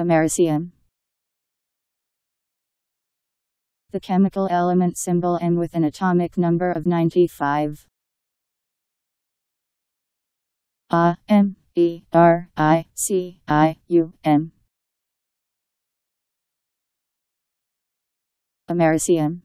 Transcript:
Americium. The chemical element symbol M with an atomic number of 95. Americium.